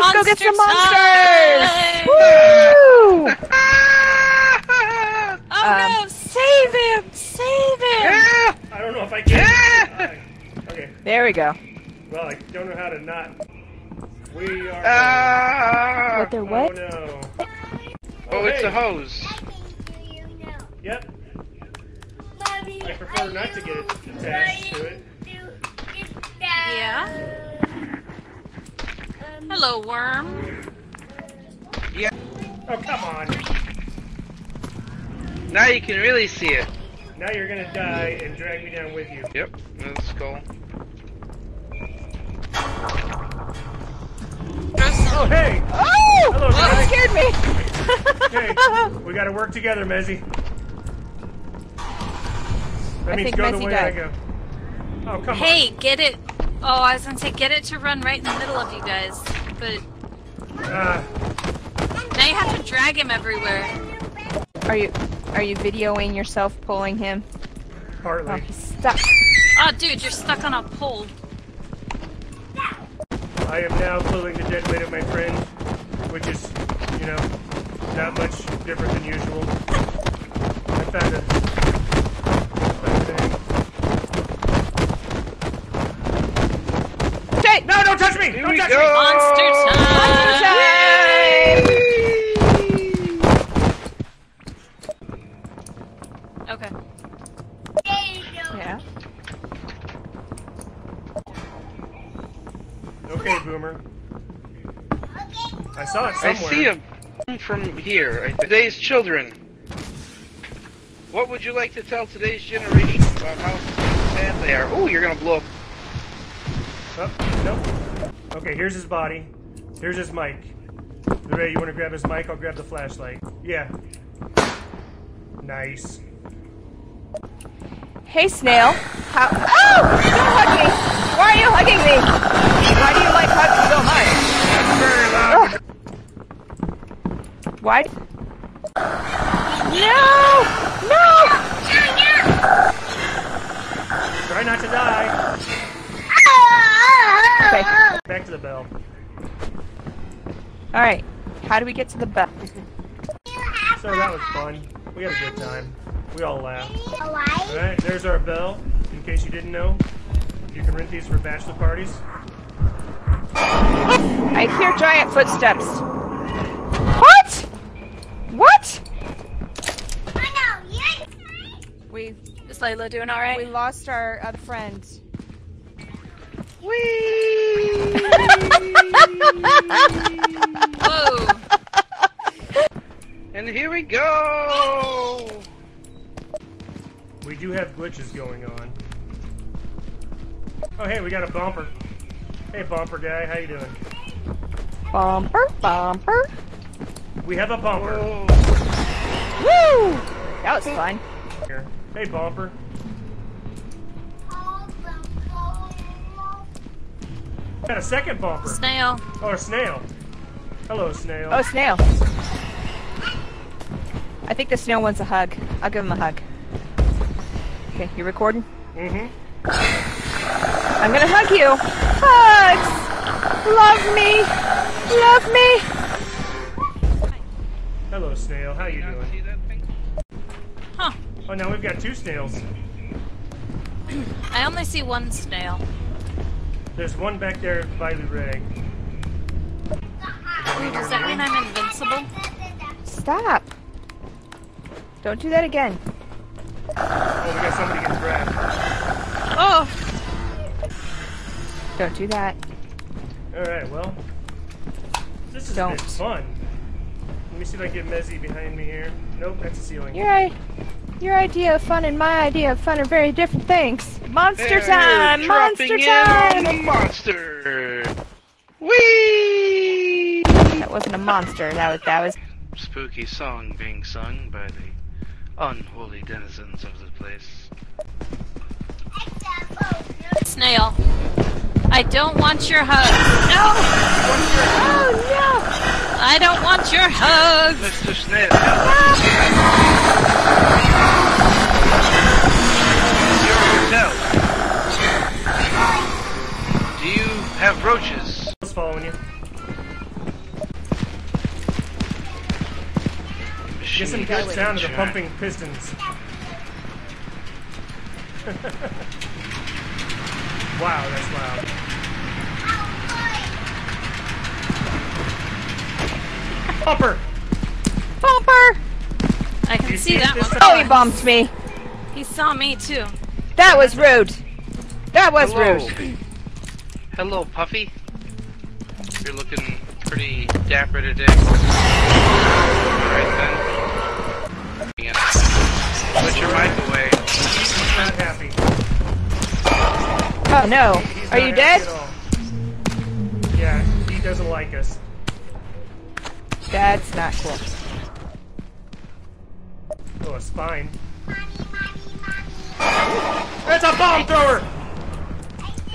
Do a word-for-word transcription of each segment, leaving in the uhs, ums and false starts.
Let's monster go get some monsters! Woo! Oh um, no! Save him! Save him! Yeah. I don't know if I can. Yeah. Right. Okay. There we go. Well, I don't know how to not. We are. Ah. What? They're what? Oh, no. Oh, it's a hose. Yep. I prefer not to get attached to it. Yeah. Hello, worm. Yeah. Oh, come on. Now you can really see it. Now you're gonna die and drag me down with you. Yep. Let's go. Oh, hey! Oh! Hello, oh, scared me! Hey, we gotta work together, Messi. That I means think go Messi the way died. I go. Oh, come hey, on. Hey, get it. Oh, I was gonna say, get it to run right in the middle of you guys. But. Uh. Now you have to drag him everywhere. Are you are you videoing yourself pulling him? Partly. Oh, he's stuck. Oh, dude, you're stuck on a pole. I am now pulling the dead weight of my friend, which is, you know, not much different than usual. I found a thing. Hey! No, don't touch me! Here don't touch go. me! Monster time! Monster time! Okay. Yeah. Okay, Boomer. I saw it somewhere. I see him from here. Today's children. What would you like to tell today's generation about how sad they are? Ooh, you're gonna blow up. Oh, nope. Okay, here's his body. Here's his mic. Luray, you wanna grab his mic? I'll grab the flashlight. Yeah. Nice. Hey, snail. How- Oh! Don't hug me! Why are you hugging me? Why do you like hugs so much? That's very loud. Oh. Why? Do no! No! Try not to die. Okay. Back to the bell. Alright. How do we get to the bell? So that was fun. We had a good time. We all laughed. Alright, there's our bell. In case you didn't know, you can rent these for bachelor parties. I hear giant footsteps. What? What? I know, yes. We is Layla doing alright? We lost our other friend. Whee! Whoa! And here we go! We do have glitches going on. Oh hey, we got a bumper. Hey bumper guy, how you doing? Bumper, bumper. We have a bumper. Whoa. Woo! That was fun. Here. Hey bumper. Got a second bumper. Snail. Oh, a snail. Hello, snail. Oh, snail. I think the snail wants a hug. I'll give him a hug. Okay, you recording? Mm-hmm. I'm gonna hug you. Hugs! Love me! Love me! Hello, snail. How you doing? See that thing? Huh. Oh, now we've got two snails. I only see one snail. There's one back there by the rig. Wait, does that mean I'm invincible? Stop! Don't do that again. Oh, we got somebody getting grabbed. Oh! Don't do that. Alright, well. This is a bit fun. Let me see if I can get Messi behind me here. Nope, that's the ceiling. Your, your idea of fun and my idea of fun are very different things. Monster time! Monster time! A monster! Whee! That wasn't a monster, that was, that was... Spooky song being sung by the... unholy denizens of the place. Snail, I don't want your hugs. No! Oh no! I don't want your hugs! Mister Snail. Ah. Your hotel. Do you have roaches? I was following you. Disengage really down to the pumping pistons. Wow, that's loud. Pumper! Pumper! I can you see, see that one. Side? Oh, he bumped me. He saw me too. That was rude. That was Hello. rude. Hello, Puffy. You're looking pretty dapper today. Alright then. Put your mic away. He's not happy. Oh no. He's Are you dead? Yeah, he doesn't like us. That's not cool. Oh, a spine. Mommy, mommy, mommy. That's a bomb thrower!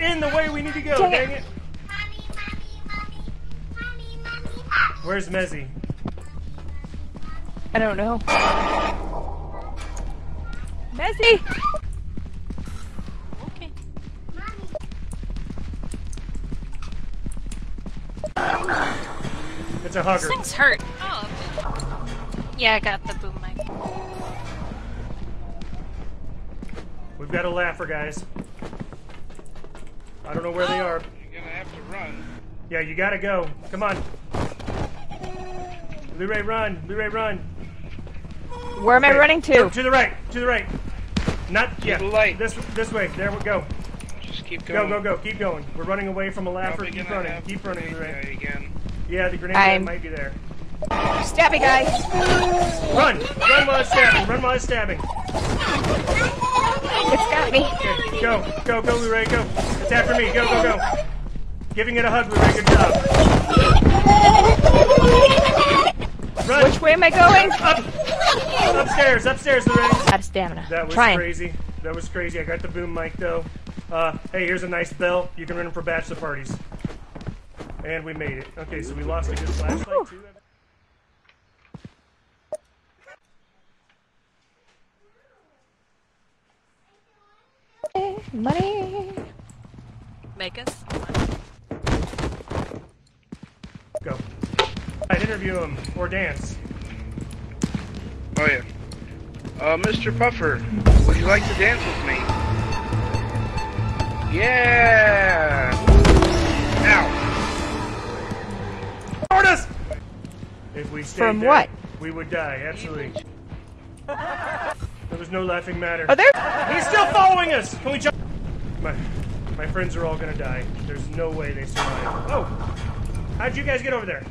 In the way we need to go, dang, dang it! it. Mommy, mommy, mommy, mommy, mommy. Where's Messi? I don't know. Messi! Okay. It's a hugger. This thing's hurt. Oh, okay. Yeah, I got the boom mic. We've got a laugher, guys. I don't know where oh. they are. You're gonna have to run. Yeah, you gotta go. Come on. Lewre, run. Lewre, run. Where am okay. I running to? Go, to the right. To the right. Not to yeah. the light. This this way. There we go. Just keep going. Go go go. Keep going. We're running away from a laugher. Keep running. Keep running, Lewre. Again. Yeah, the grenade I'm... might be there. Stabby guy. Run. Run while it's stabbing. Run while it's stabbing. It's got me. Okay, go, go, go, Luray, go. It's after me. Go, go, go. Giving it a hug, Luray. Good job. Run. Which way am I going? Up. Upstairs, upstairs, Luray. Out of stamina. That was Trying. crazy. That was crazy. I got the boom mic, though. Uh, hey, here's a nice bell. You can run them for bachelor parties. And we made it. Okay, so we lost a good flashlight, too. Money. Make us. Go. I'd interview him or dance. Oh yeah. Uh, Mister Puffer, would you like to dance with me? Yeah. Ow. Tortoise. If we stayed From dead, what? we would die. Absolutely. There was no laughing matter. Oh, there. He's still following us. Can we jump? My, my friends are all gonna die. There's no way they survive. Oh! How'd you guys get over there?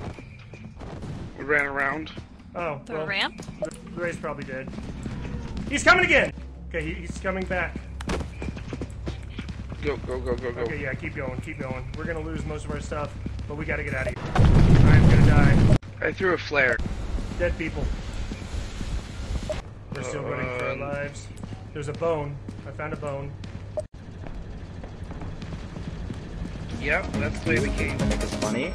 We ran around. Oh. The well, ramp? The Ray's probably dead. He's coming again! Okay, he, he's coming back. Go, go, go, go, go. Okay, yeah, keep going, keep going. We're gonna lose most of our stuff, but we gotta get out of here. I'm gonna die. I threw a flare. Dead people. We're still uh, running for our lives. There's a bone. I found a bone. Yep, that's the way we came. That's funny.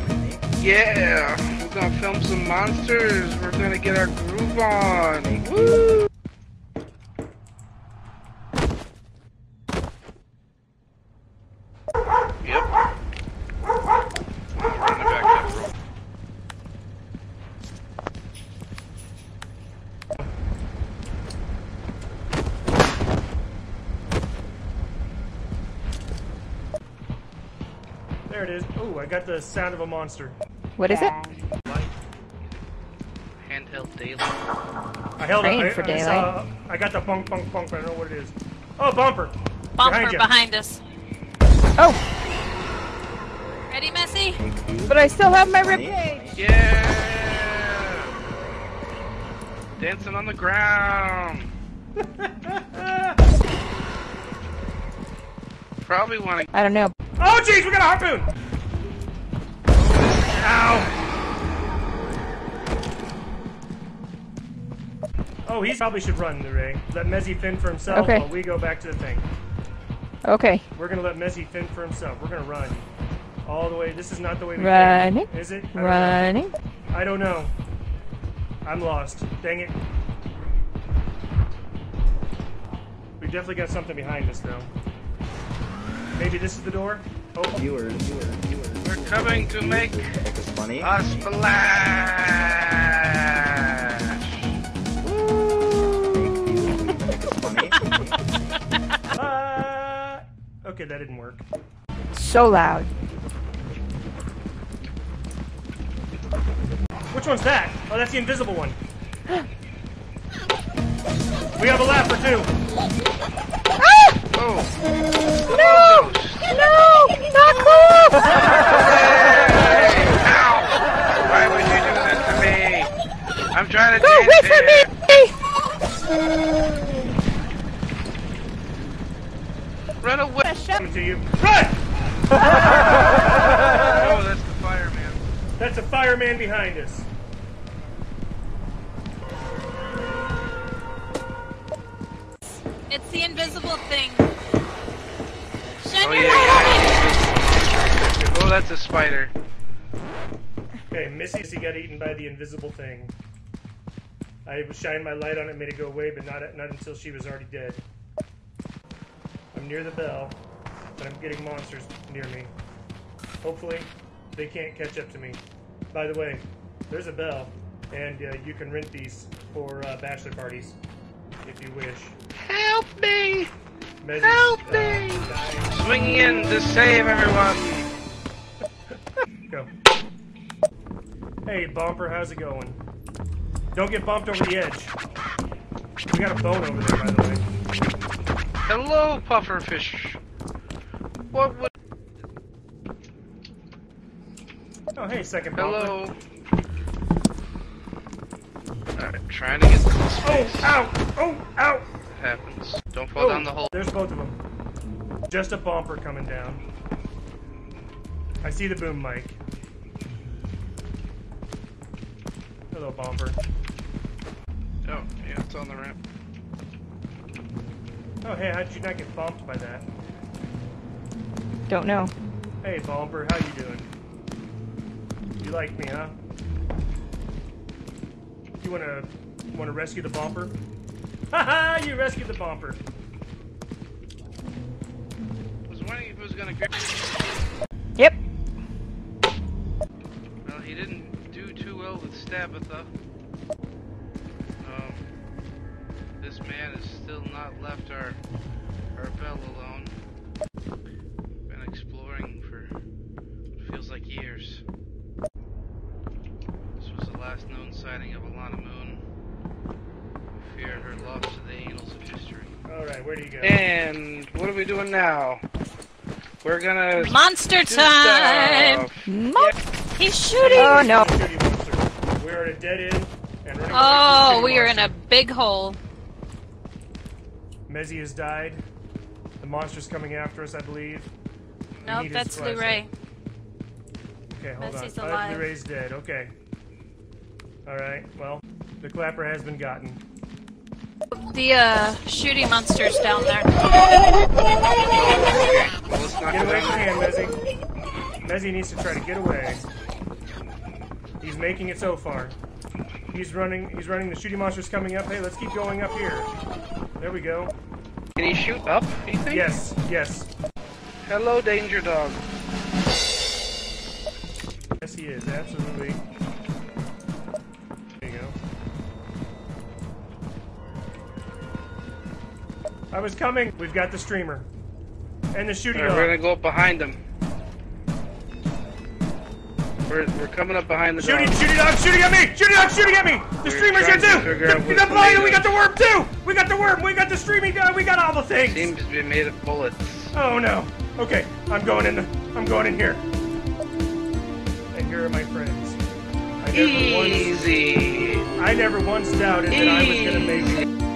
Yeah! We're gonna film some monsters! We're gonna get our groove on! Woo! Yep. Back there it is. Oh, I got the sound of a monster. What is it? Handheld daylight. I held Praying it. I, for I, daylight. Saw, I got the bunk, bunk, bunk, but I don't know what it is. Oh, bumper. Bumper behind, behind us. Oh. Ready, Messi? But I still have my ribcage. Yeah. Dancing on the ground. Probably want to. I don't know. Oh jeez, we got a harpoon! Ow! Oh, he probably should run, Luray. Let Messi fend for himself okay. while we go back to the thing. Okay. We're gonna let Messi fend for himself. We're gonna run. All the way. This is not the way we Running. Came. Is it? I Running. Know. I don't know. I'm lost. Dang it. We definitely got something behind us, though. Maybe this is the door? Oh. Viewers, viewers, viewers. We're coming to make a splash! Okay, that didn't work. So loud. Which one's that? Oh, that's the invisible one. We have a laugh or two. Ah! Oh. No! No! Not cool! Hey! Ow! Why would you do this to me? I'm trying to Go away from me! Run away! Coming to you. Run! Oh, that's the fireman. That's a fireman behind us. It's the invisible thing. Shine oh, your yeah, light yeah. on it! Oh, that's a spider. Okay, Missy got eaten by the invisible thing. I shined my light on it, made it go away, but not not until she was already dead. I'm near the bell, but I'm getting monsters near me. Hopefully, they can't catch up to me. By the way, there's a bell, and uh, you can rent these for uh, bachelor parties, if you wish. Help me! Measures, Help uh, me! Dying. Swing in to save everyone! Go. Hey, Bumper, how's it going? Don't get bumped over the edge. We got a bone over there, by the way. Hello, pufferfish. What would... Oh, hey, second bumper. Hello. Alright, trying to get to this space. Oh, ow! Oh, ow! It happens. Don't fall oh, down the hole. There's both of them. Just a bumper coming down. I see the boom mic. Hello, Bomber. Oh, yeah, it's on the ramp. Oh, hey, how did you not get bumped by that? Don't know. Hey, Bomber, how you doing? You like me, huh? You wanna wanna rescue the Bomber? Haha, you rescued the Bomber. I was wondering if it was gonna grab. Yep. Well, he didn't. Too well with Stabitha. Um, this man has still not left our our bell alone. Been exploring for feels like years. This was the last known sighting of Alana Moon. We fear her loss to the annals of history. All right, where do you go? And what are we doing now? We're gonna monster time. Mo yeah. He's shooting! Oh no! We are at a dead end and running Oh, we are monster. in a big hole. Messi has died. The monster's coming after us, I believe. No, nope, that's Luray. Okay, hold Messi's on. Alive. Oh, Luray's dead, okay. Alright, well, the clapper has been gotten. The uh, shooting monster's down there. Get away from him, Messi. Messi needs to try to get away. He's making it so far. He's running. He's running. The shooting monster's coming up. Hey, let's keep going up here. There we go. Can he shoot up? Do you think? Yes. Yes. Hello, danger dog. Yes, he is. Absolutely. There you go. I was coming. We've got the streamer and the shooting dog. We're gonna go up behind him. We're, we're coming up behind the shooting, dog. Shooting dog, shooting at me! Shooting dog, shooting at me! The we're streamer's here too! The, the blind, we got the worm too! We got the worm, we got the streaming dog, we got all the things! Seems to be made of bullets. Oh no. Okay, I'm going in the, I'm going in here. And here are my friends. I never Easy. Once, I never once doubted that Easy. I was gonna make it.